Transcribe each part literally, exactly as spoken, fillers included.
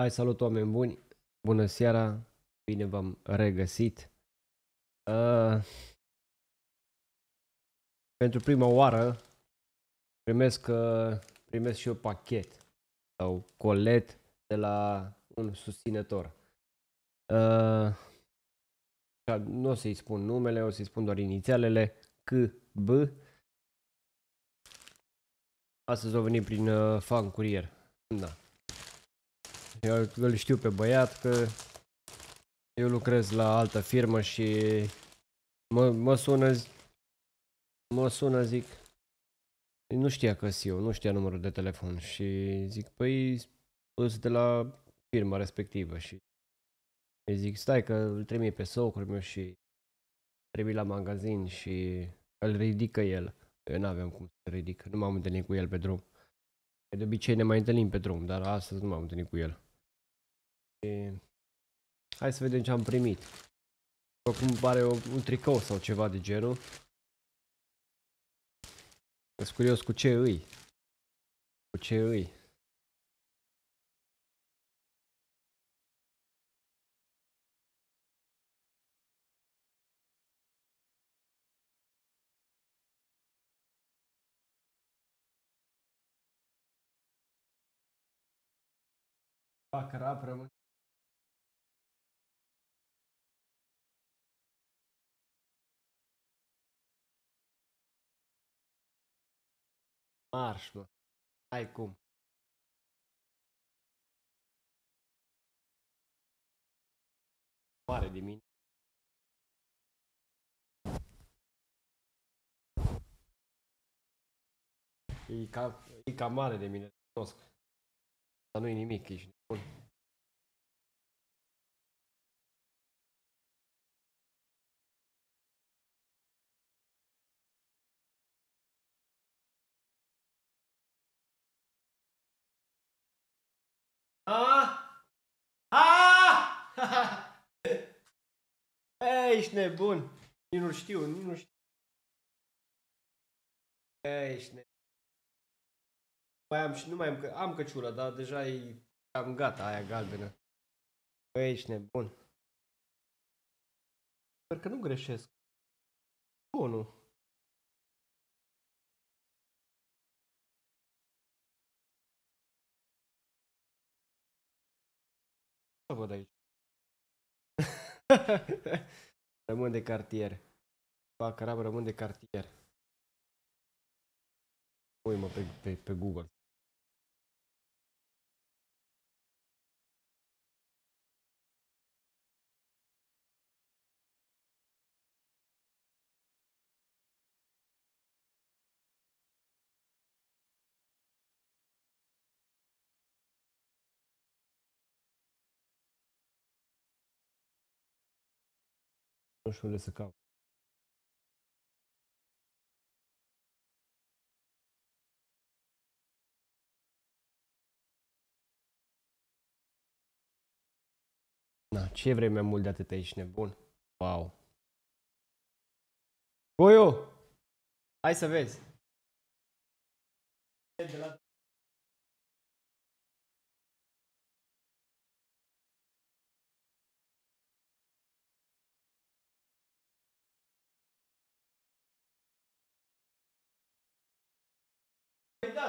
Hai, salut oameni buni, bună seara, bine v-am regăsit. Uh, pentru prima oară primesc, uh, primesc și eu pachet sau colet de la un susținător. Uh, nu o să-i spun numele, o să-i spun doar inițialele, C B. Astăzi o venit prin uh, fan curier. Da. Eu îl știu pe băiat că eu lucrez la altă firmă și mă, mă sună, mă sună, zic, nu știa că sunt eu, nu știa numărul de telefon și zic, păi, sunt de la firma respectivă și îi zic, stai că îl trimit pe socrul meu și trebuie la magazin și îl ridică el. Eu n-aveam cum să ridic, nu m-am întâlnit cu el pe drum. De obicei ne mai întâlnim pe drum, dar astăzi nu m-am întâlnit cu el. Hai să vedem ce am primit. Acum îmi pare un tricou sau ceva de genul. Sunt curios cu ce îi. Cu ce îi. Bacăra rămâne. Marș, mă. Hai cum. Mare de mine. E ca, e ca mare de mine. Dar nu-i nimic, ești nebun. Aaaa! Aaaa! Ești nebun! Eu nu știu, eu nu știu. Ești nebun. Mai am și nu mai am, că am căciulă, dar deja e am gata aia galbenă. Păi ești nebun. Sper că nu greșesc. Bunul. Ce văd aici? Rămân de cartier. Pacarab, rămân de cartier. Ui mă pe, pe, pe Google. Nu știu unde să caut. Na, ce vrei mai mult de atât, ești nebun? Wow. Goiu! Hai să vezi. De la... Da,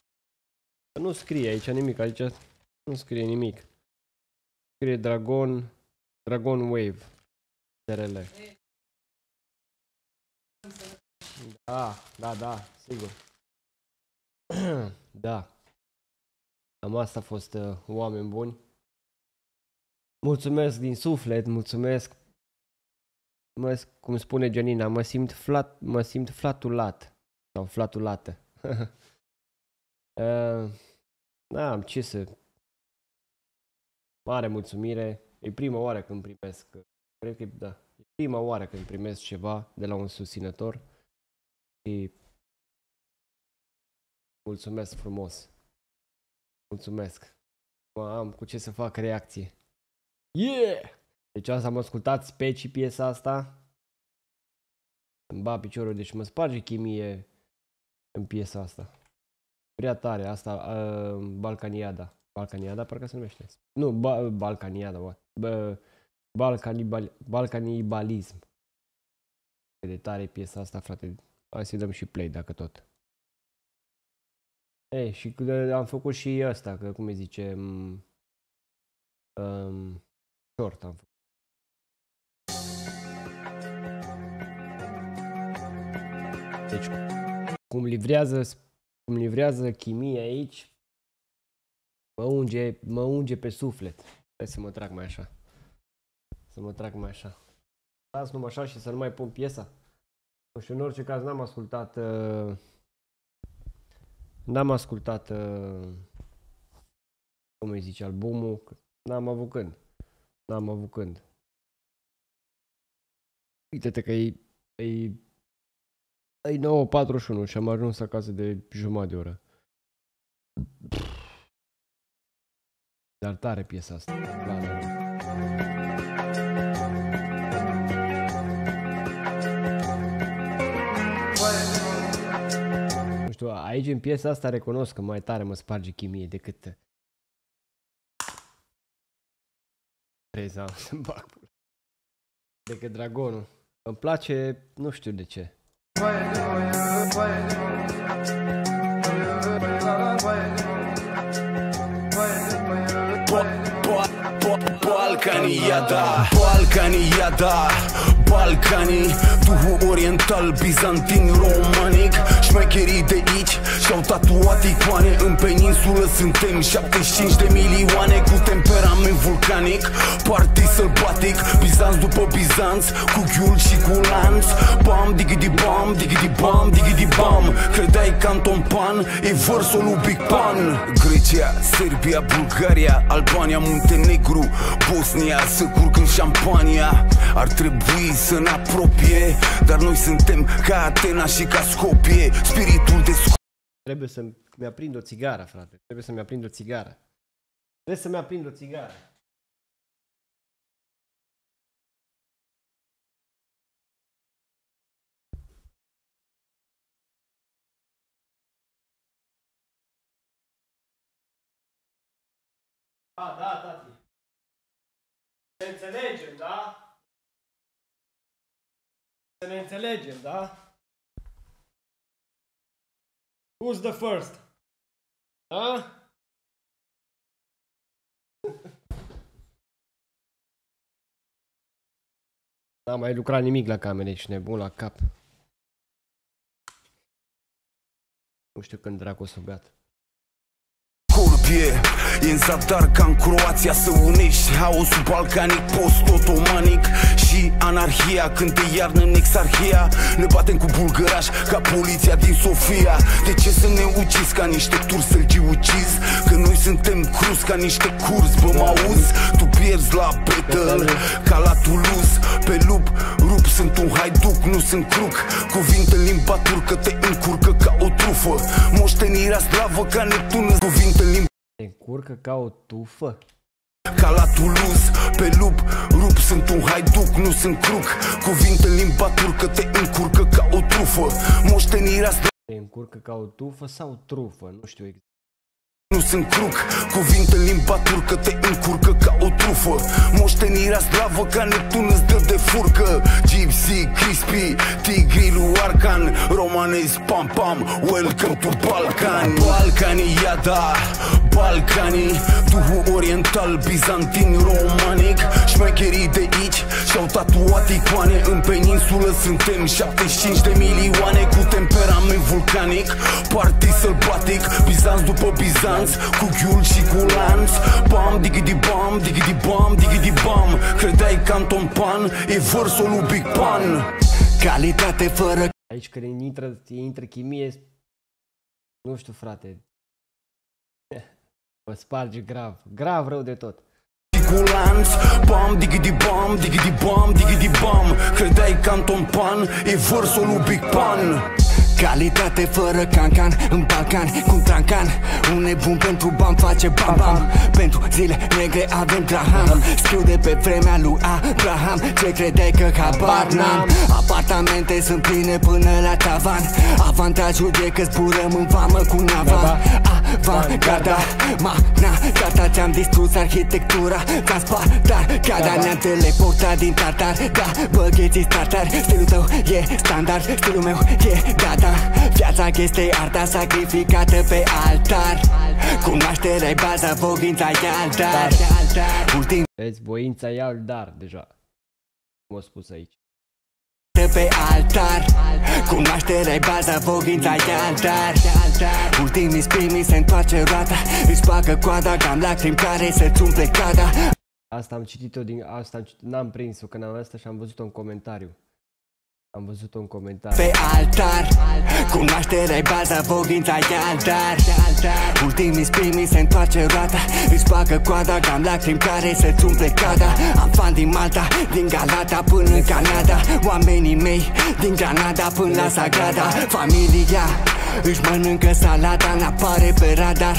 Nu scrie aici nimic, aici nu scrie nimic. Scrie Dragon, Dragon Wave S R L. Da, da, da, sigur. Da. Am asta a fost, uh, oameni buni. Mulțumesc din suflet, mulțumesc. Mă, cum spune Janina, mă simt flat, mă simt flatulat sau flatulată. Uh, da, am ce să mare mulțumire. E prima oară când primesc, cred că da, e prima oară când primesc ceva de la un susținător și mulțumesc frumos. Mulțumesc. Mă am cu ce să fac reacție. Yeah! Deci asta am ascultat specii piesa asta. Îmi ba piciorul, deci mă sparge chimie în piesa asta. Prea tare, asta, uh, Balcaniada. Balcaniada parcă se numește. Nu, ba, Balcaniada, bă. bă Balcanibal, balcanibalism. De tare piesa asta, frate. Hai să-i dăm și play, dacă tot. Ei, și am făcut și asta, că cum îi zice, um, short am făcut. Deci, cum livrează, cum livrează chimie aici, mă unge, mă unge pe suflet. Hai să mă trag mai așa. Să mă trag mai așa. Las numai așa și să nu mai pun piesa. Nu știu, în orice caz n-am ascultat... Uh, N-am ascultat, uh, cum îi zice, albumul, n-am avut când, n-am avut când. Uite-te că e, e, e nouă patruzeci și unu și am ajuns acasă de jumătate de oră. Dar tare piesa asta. La, la, la. Aici, în piesa asta, recunosc că mai tare mă sparge chimie decât... Reza, să-mi bag pula. Decât Dragonul. Îmi place, nu știu de ce. Balcaniada, Balcaniada, Balcanii, duhul oriental, bizantin, romanic. Șmecherii de aici și-au tatuat icoane. În peninsulă suntem șaptezeci și cinci de milioane, cu temperament vulcanic, party sălbatic, Bizanț după Bizanț, cu ghiul și cu lanț. Bam, digidi-bam, digidi-bam, digidi-bam. Credeai că Anton Pann e vărsul lui Big Pan. Grecia, Serbia, Bulgaria, Albania, Muntenegru, Bosnia, să curc în Șampania. Ar trebui să ne apropie, dar noi suntem ca Atena și ca Skopje. Spiritul de Skopje. Trebuie să-mi aprind o țigară, frate. Trebuie să-mi aprind o țigară. Trebuie să-mi aprind o țigară. A, da, tati. Să ne înțelegem, da? Să ne înțelegem, da? Who's the first? Da? N-am mai lucrat nimic la camere și nebun la cap. Nu știu când dracu o să beat. E în zadar ca în Croația, să unești haosul balcanic, post-otomanic și anarhia. Când te iarnă în exarhia, ne batem cu bulgăraș ca poliția din Sofia. De ce să ne ucizi ca niște turi sălgi ucizi? Că noi suntem cruzi ca niște curzi, bă, m-auzi? Tu pierzi la battle, ca la Toulouse, pe lup, rup, sunt un haiduc, nu sunt cruc. Cuvinte în limba turcă te încurcă ca o trufă, moștenirea slavă ca Neptun. Cuvinte în limba te încurcă ca o tufă? Ca la Toulouse, pe lup, rup, sunt un haiduc, nu sunt cruc. Cuvinte în limba turcă te încurcă ca o trufă, moștenirea slavă. Te încurcă ca o tufă sau trufă? Nu știu exact. Nu sunt cruc, cuvinte în limba turcă te încurcă ca o trufă, moștenirea slavă ca Neptun îți dă de furcă. Gypsy, Crispy, tigri lui Arcan, romanezi, pam-pam, welcome to Balkan. Balcaniada, Balcanii, duhul oriental, bizantin, romanic. Șmecherii de aici și-au tatuat icoane. În peninsulă suntem șaptezeci și cinci de milioane, cu temperament vulcanic, party sălbatic, Bizanț după Bizanț, cu ghiul și cu lanț. Bam, digidi-bam, digidi-bam, digidi-bam. Credeai că Anton Pann e vărsul lui Big Pan. Calitate fără... Aici când intră, intră chimie, nu știu, frate, mă sparge grav, grav rău de tot. ambulanț. Bam, digidi bam, digidi bam, digidi bam. Credeai că Anton Pann e versul lui Big Pan. Calitate fără cancan, în Balcani cum trancan. Un nebun pentru bani face bam bam. Pentru zile negre avem graham. Scriu de pe vremea lui Abraham. Ce credeai că habar n-am? Apartamente sunt pline până la tavan. Avantajul e că zburăm în vamă cu nava. Avangarda, magna, gata, ți-am distrus arhitectura. Ca Spartar, cada ne-am teleportat din Tartar. Da, băgheții tartar, stilul tău e standard, stilul meu e gata. Viața este arta sacrificată pe altar. Cunoașterea e baza, voința e altar. Vezi, voința e altar deja. Cum a spus aici. Pe altar. Cunoașterea e baza, voința e altar. Ultimii primii se întoarce roata. Îți bagă coada, cam lacrimi care să-ți umple cada. Asta am citit-o din... Asta n-am prins-o când am asta și am văzut-o în comentariu. Am văzut un comentariu. Pe altar, cunoașterea-i baza, voința e altar. Ultimii primii se întoarce roata. Îți bagă coada, cam lacrimi care să-ți umple cada. Am fan din Malta, din Galata până în Canada. Oamenii mei, din Canada până la Sagrada Familia. Își mănâncă salata, n-apare pe radar.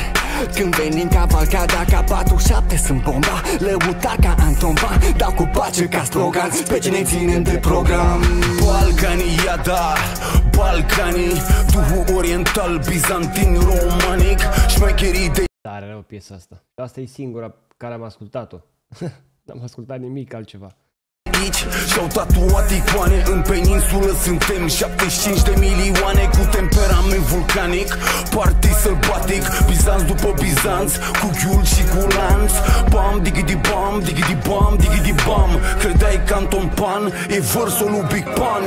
Când venim ca Balcada, ca patruzeci și șapte sunt bomba. Lăutar ca Anton Pann, dau cu pace ca slogan. Pe cine ținem de program? Balcanii, iada, Balcanii. Duhul oriental, bizantin, romanic. Șmecherii de... Dar rău piesa asta. Asta e singura care am ascultat-o. N-am ascultat nimic altceva. Și-au tatuat icoane. În peninsulă suntem șaptezeci și cinci de milioane. Cu temperament vulcanic, partii sălbatic. Bizanț după Bizanț, cu ghiul și cu lanț. Bam, digidi bam, digidi bam, digidi bam. Credeai că Anton Pann e versul lui Big Pan.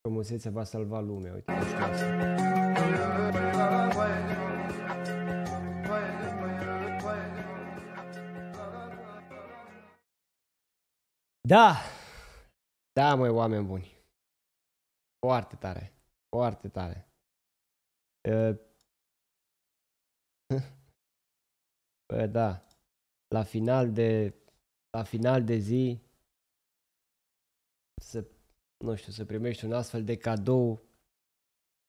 Frumusețea va salva lumea, uite, nu știu asta. Da! Da, măi, oameni buni. Foarte tare. Foarte tare. Bă, da. La final de... La final de zi... Să... Nu știu, să primești un astfel de cadou,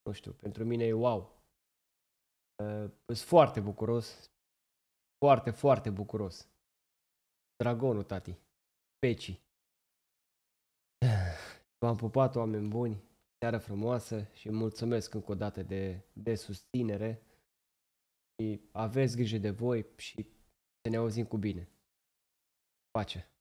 nu știu, pentru mine e wow. Uh, sunt foarte bucuros, foarte, foarte bucuros. Dragonul, tati, pecii. V-am pupat, oameni buni, seară frumoasă și mulțumesc încă o dată de, de susținere. Și aveți grijă de voi și să ne auzim cu bine. Pace!